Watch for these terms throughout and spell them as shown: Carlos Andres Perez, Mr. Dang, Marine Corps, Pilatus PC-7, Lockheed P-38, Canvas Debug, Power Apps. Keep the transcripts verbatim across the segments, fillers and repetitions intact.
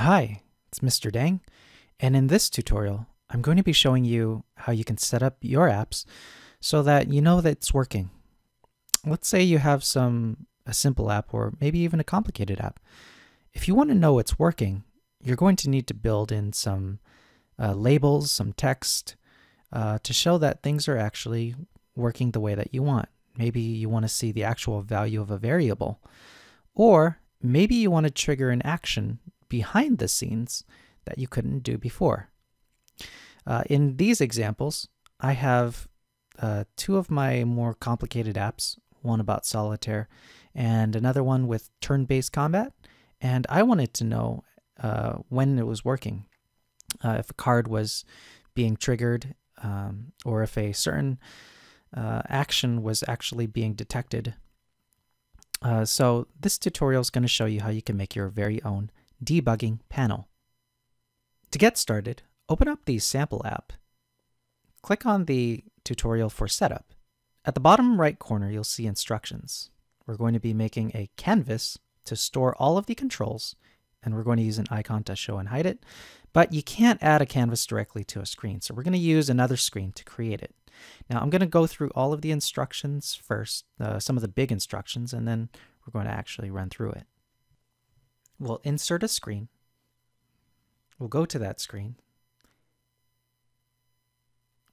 Hi, it's Mister Dang, and in this tutorial, I'm going to be showing you how you can set up your apps so that you know that it's working. Let's say you have some a simple app or maybe even a complicated app. If you want to know it's working, you're going to need to build in some uh, labels, some text uh, to show that things are actually working the way that you want. Maybe you want to see the actual value of a variable, or maybe you want to trigger an action behind the scenes that you couldn't do before. Uh, in these examples, I have uh, two of my more complicated apps, one about solitaire and another one with turn-based combat, and I wanted to know uh, when it was working, uh, if a card was being triggered um, or if a certain uh, action was actually being detected. Uh, so this tutorial is going to show you how you can make your very own debugging panel. To get started, open up the sample app. Click on the tutorial for setup. At the bottom right corner, you'll see instructions. We're going to be making a canvas to store all of the controls, and we're going to use an icon to show and hide it, but you can't add a canvas directly to a screen, so we're going to use another screen to create it. Now, I'm going to go through all of the instructions first, uh, some of the big instructions, and then we're going to actually run through it. We'll insert a screen. We'll go to that screen.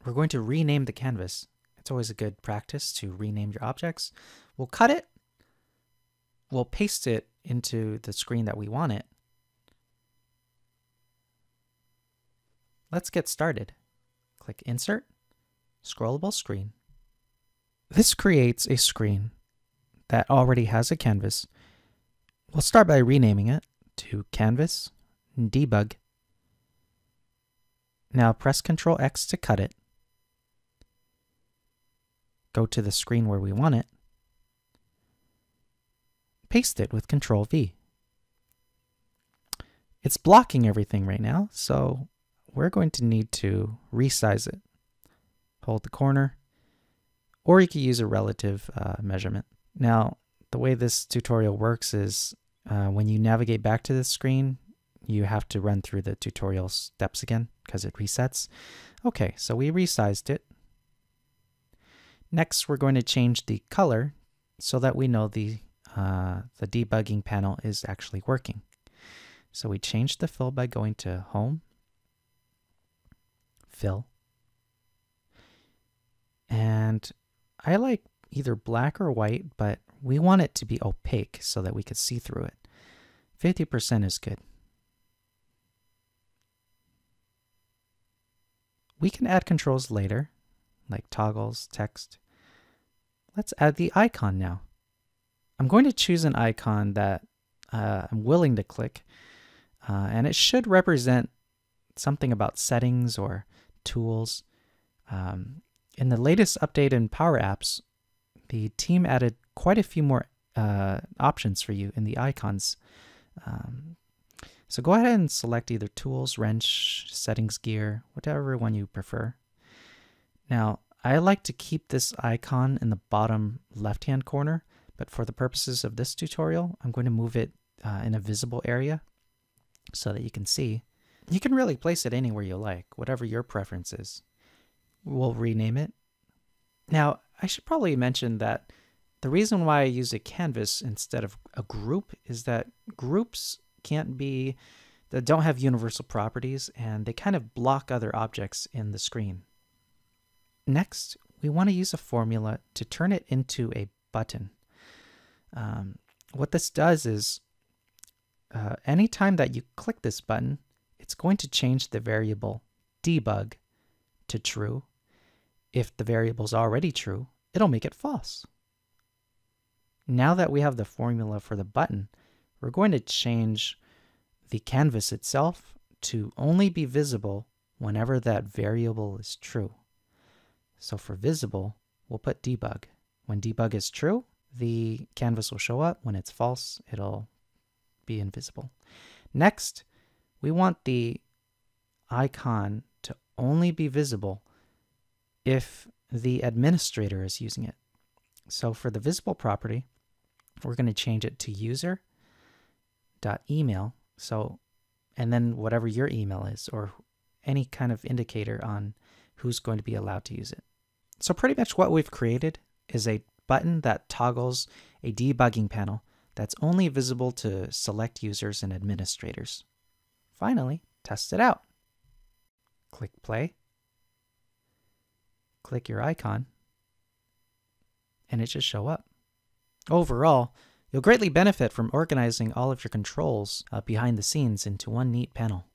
We're going to rename the canvas. It's always a good practice to rename your objects. We'll cut it. We'll paste it into the screen that we want it. Let's get started. Click Insert, Scrollable Screen. This creates a screen that already has a canvas. We'll start by renaming it to Canvas Debug. Now press control X to cut it. Go to the screen where we want it. Paste it with control V. It's blocking everything right now, so we're going to need to resize it. Hold the corner, or you could use a relative uh, measurement. Now, the way this tutorial works is uh, when you navigate back to this screen, you have to run through the tutorial steps again because it resets. Okay, so we resized it. Next, we're going to change the color so that we know the, uh, the debugging panel is actually working. So we change the fill by going to Home, Fill, and I like either black or white, but we want it to be opaque so that we could see through it. fifty percent is good. We can add controls later, like toggles, text. Let's add the icon now. I'm going to choose an icon that uh, I'm willing to click, uh, and it should represent something about settings or tools. Um, in the latest update in Power Apps, the team added quite a few more uh, options for you in the icons. Um, so go ahead and select either tools, wrench, settings, gear, whatever one you prefer. Now, I like to keep this icon in the bottom left-hand corner, but for the purposes of this tutorial, I'm going to move it uh, in a visible area so that you can see. You can really place it anywhere you like, whatever your preference is. We'll rename it. Now, I should probably mention that the reason why I use a canvas instead of a group is that groups can't be, they don't have universal properties, and they kind of block other objects in the screen. Next, we want to use a formula to turn it into a button. Um, what this does is, uh, anytime that you click this button, it's going to change the variable debug to true. If the variable is already true, it'll make it false. Now that we have the formula for the button, we're going to change the canvas itself to only be visible whenever that variable is true. So for visible, we'll put debug. When debug is true, the canvas will show up. When it's false, it'll be invisible. Next, we want the icon to only be visible if the administrator is using it. So for the visible property, we're going to change it to user dot email. So and then whatever your email is or any kind of indicator on who's going to be allowed to use it. So pretty much what we've created is a button that toggles a debugging panel that's only visible to select users and administrators. Finally, test it out. Click play. Click your icon, and it should show up. Overall, you'll greatly benefit from organizing all of your controls uh, behind the scenes into one neat panel.